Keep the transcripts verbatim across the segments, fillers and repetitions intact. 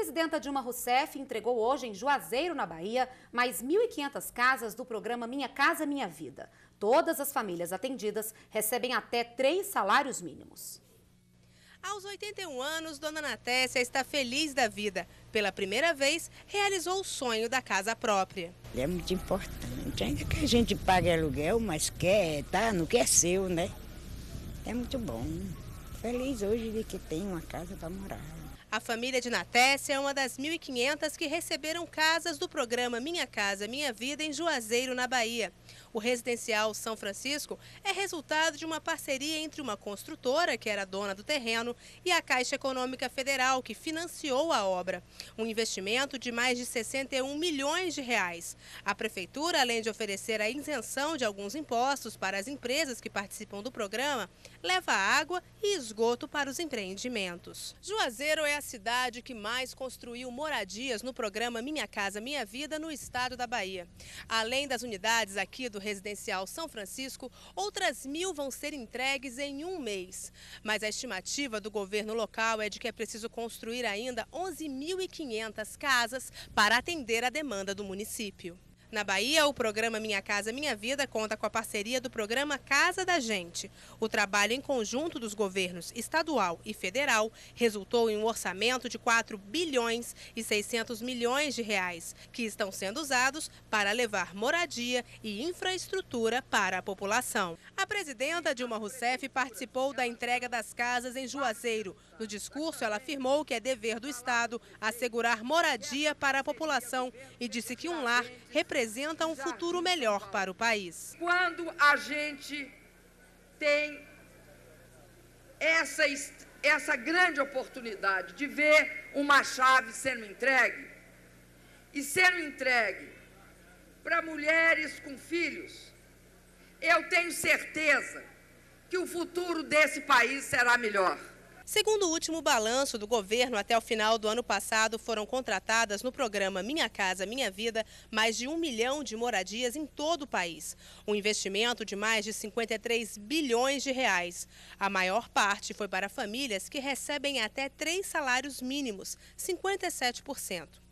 presidenta Dilma Rousseff entregou hoje em Juazeiro, na Bahia, mais mil e quinhentas casas do programa Minha Casa, Minha Vida. Todas as famílias atendidas recebem até três salários mínimos. Aos oitenta e um anos, dona Natécia está feliz da vida. Pela primeira vez, realizou o sonho da casa própria. É muito importante, ainda que a gente pague aluguel, mas quer, tá? Não quer seu, né? É muito bom. Feliz hoje de que tem uma casa para morar. A família de Natécia é uma das mil e quinhentas que receberam casas do programa Minha Casa, Minha Vida em Juazeiro, na Bahia. O residencial São Francisco é resultado de uma parceria entre uma construtora, que era dona do terreno, e a Caixa Econômica Federal, que financiou a obra. Um investimento de mais de sessenta e um milhões de reais. A prefeitura, além de oferecer a isenção de alguns impostos para as empresas que participam do programa, leva água e esgoto para os empreendimentos. Juazeiro é a cidade que mais construiu moradias no programa Minha Casa, Minha Vida no estado da Bahia. Além das unidades aqui do residencial São Francisco, outras mil vão ser entregues em um mês. Mas a estimativa do governo local é de que é preciso construir ainda onze mil e quinhentas casas para atender a demanda do município. Na Bahia, o programa Minha Casa Minha Vida conta com a parceria do programa Casa da Gente. O trabalho em conjunto dos governos estadual e federal resultou em um orçamento de quatro bilhões e seiscentos milhões de reais, que estão sendo usados para levar moradia e infraestrutura para a população. A presidenta Dilma Rousseff participou da entrega das casas em Juazeiro. No discurso, ela afirmou que é dever do Estado assegurar moradia para a população e disse que um lar representa Representa um futuro melhor para o país. Quando a gente tem essa, essa grande oportunidade de ver uma chave sendo entregue, e sendo entregue para mulheres com filhos, eu tenho certeza que o futuro desse país será melhor. Segundo o último balanço do governo, até o final do ano passado foram contratadas no programa Minha Casa Minha Vida mais de um milhão de moradias em todo o país. Um investimento de mais de cinquenta e três bilhões de reais. A maior parte foi para famílias que recebem até três salários mínimos, cinquenta e sete por cento.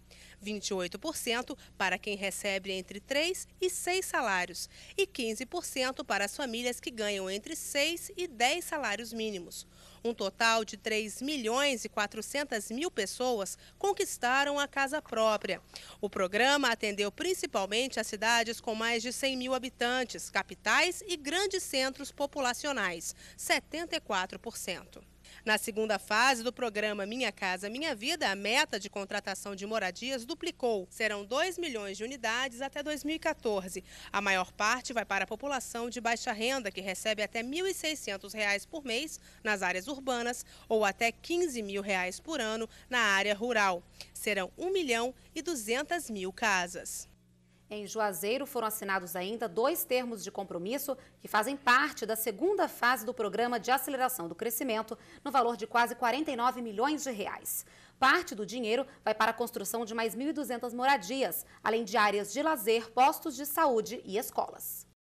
vinte e oito por cento para quem recebe entre três e seis salários e quinze por cento para as famílias que ganham entre seis e dez salários mínimos. Um total de três milhões e quatrocentas mil pessoas conquistaram a casa própria. O programa atendeu principalmente as cidades com mais de cem mil habitantes, capitais e grandes centros populacionais, setenta e quatro por cento. Na segunda fase do programa Minha Casa Minha Vida, a meta de contratação de moradias duplicou. Serão dois milhões de unidades até dois mil e quatorze. A maior parte vai para a população de baixa renda, que recebe até mil e seiscentos reais por mês nas áreas urbanas ou até quinze mil reais por ano na área rural. Serão um milhão e duzentas mil casas. Em Juazeiro foram assinados ainda dois termos de compromisso que fazem parte da segunda fase do programa de aceleração do crescimento, no valor de quase quarenta e nove milhões de reais. Parte do dinheiro vai para a construção de mais mil e duzentas moradias, além de áreas de lazer, postos de saúde e escolas.